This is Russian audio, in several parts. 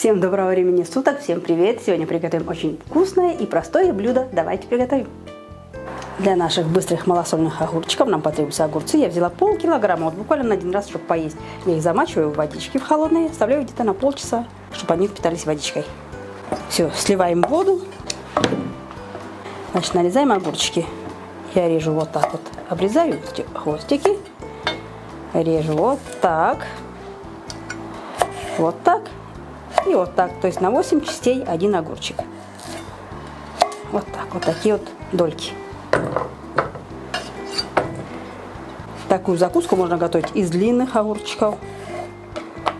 Всем доброго времени суток, всем привет! Сегодня приготовим очень вкусное и простое блюдо. Давайте приготовим. Для наших быстрых малосольных огурчиков нам потребуются огурцы. Я взяла полкилограмма, вот буквально на один раз, чтобы поесть. Я их замачиваю в водичке в холодной, оставляю где-то на полчаса, чтобы они впитались водичкой. Все, сливаем воду. Значит, нарезаем огурчики. Я режу вот так вот. Обрезаю эти хвостики. Режу вот так. Вот так. И вот так. То есть на 8 частей один огурчик. Вот так. Вот такие вот дольки. Такую закуску можно готовить из длинных огурчиков,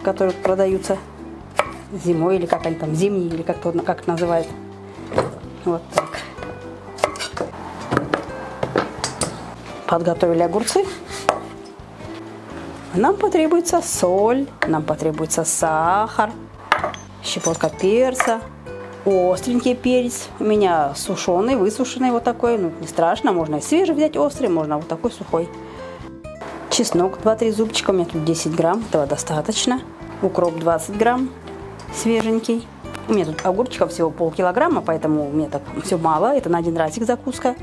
которые продаются зимой, или как они там, зимние, или как это называют. Вот так. Подготовили огурцы. Нам потребуется соль, нам потребуется сахар, щепотка перца, остренький перец. У меня сушеный, высушенный вот такой, ну не страшно, можно и свежий взять острый, можно вот такой сухой. Чеснок 2-3 зубчика, у меня тут 10 грамм, этого достаточно. Укроп 20 грамм, свеженький. У меня тут огурчиков всего полкилограмма, поэтому у меня так все мало, это на один разик закуска.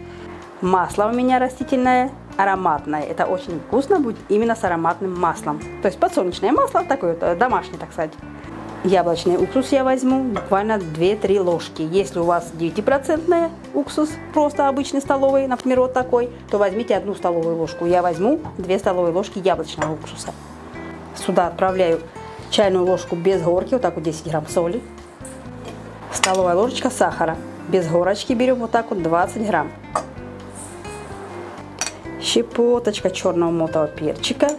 Масло у меня растительное, ароматное. Это очень вкусно будет именно с ароматным маслом. То есть подсолнечное масло, такое домашнее, так сказать. Яблочный уксус я возьму буквально 2-3 ложки. Если у вас 9% уксус, просто обычный столовый, например, вот такой, то возьмите 1 столовую ложку. Я возьму 2 столовые ложки яблочного уксуса. Сюда отправляю чайную ложку без горки, вот так вот 10 грамм соли. Столовая ложечка сахара. Без горочки берем вот так вот 20 грамм. Щепоточка черного молотого перчика.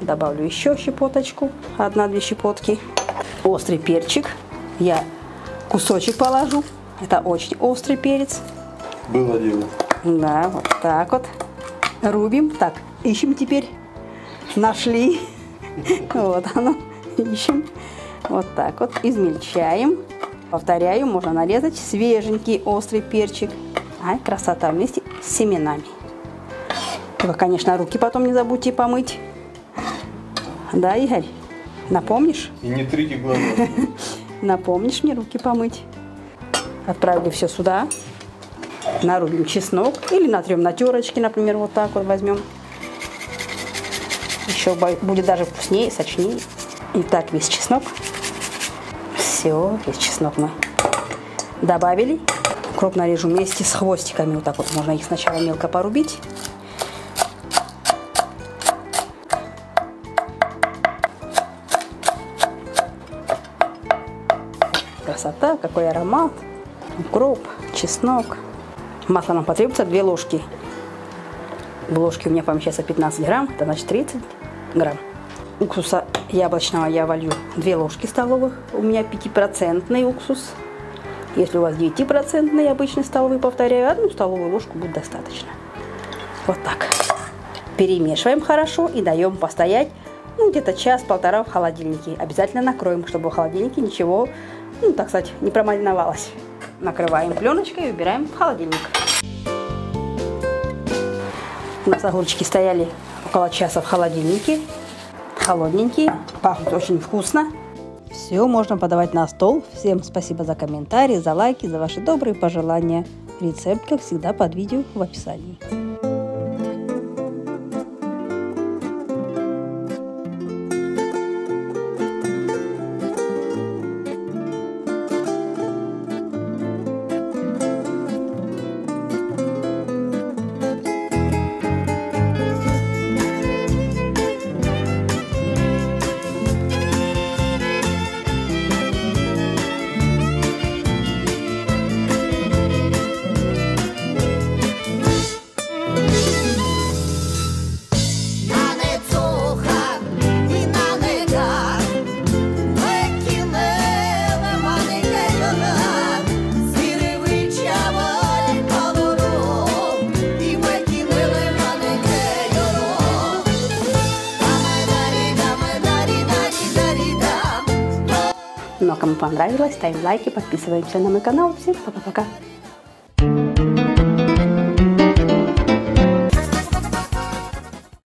Добавлю еще щепоточку, 1-2 щепотки. Острый перчик. Я кусочек положу. Это очень острый перец. Было дело. Да, вот так вот. Рубим. Так, ищем теперь. Нашли. Вот оно. Ищем. Вот так вот. Измельчаем. Повторяю, можно нарезать свеженький острый перчик. Ай, красота, вместе с семенами. Только, конечно, руки потом не забудьте помыть. Да, Игорь? Напомнишь? И не трите глаза. Напомнишь мне руки помыть. Отправили все сюда. Нарубим чеснок. Или натрем на терочке, например, вот так вот возьмем. Еще будет даже вкуснее, сочнее. И так весь чеснок. Все, весь чеснок мы добавили. Укроп нарежу вместе с хвостиками. Вот так вот можно их сначала мелко порубить. Красота, какой аромат. Укроп, чеснок. Масло нам потребуется 2 ложки. В ложке у меня помещается 15 грамм, это значит 30 грамм. Уксуса яблочного я волью 2 ложки столовых. У меня 5% уксус. Если у вас 9% обычный столовый, повторяю, 1 столовую ложку будет достаточно. Вот так. Перемешиваем хорошо и даем постоять. Ну, где-то час-полтора в холодильнике. Обязательно накроем, чтобы в холодильнике ничего, ну, так сказать, не промариновалось. Накрываем пленочкой и убираем в холодильник. У нас огурчики стояли около часа в холодильнике. Холодненькие, пахнут очень вкусно. Все можно подавать на стол. Всем спасибо за комментарии, за лайки, за ваши добрые пожелания. Рецепт, как всегда, под видео в описании. Ну а кому понравилось, ставим лайки, подписываемся на мой канал. Всем пока-пока!